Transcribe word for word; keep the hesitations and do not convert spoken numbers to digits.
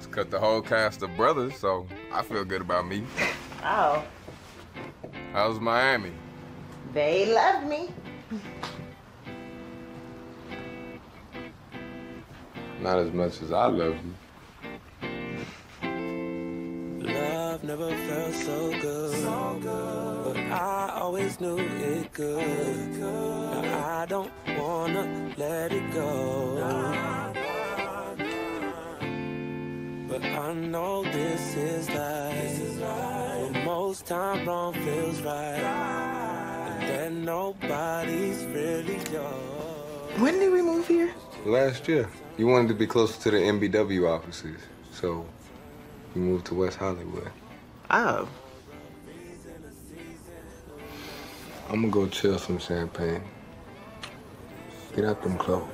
just cut the whole cast of brothers, so I feel good about me. Oh. How's Miami? They love me. Not as much as I love you. Love never felt so good, so good. But I always knew it could. Now I don't wanna let it go. Nah, nah, nah. But I know this is life. This is life. But most time wrong feels right. Right. And then nobody's really yours. When did we move here? Last year. You wanted to be closer to the M B W offices, so you moved to West Hollywood. Oh. I'm gonna go chill some champagne. Get out them clothes.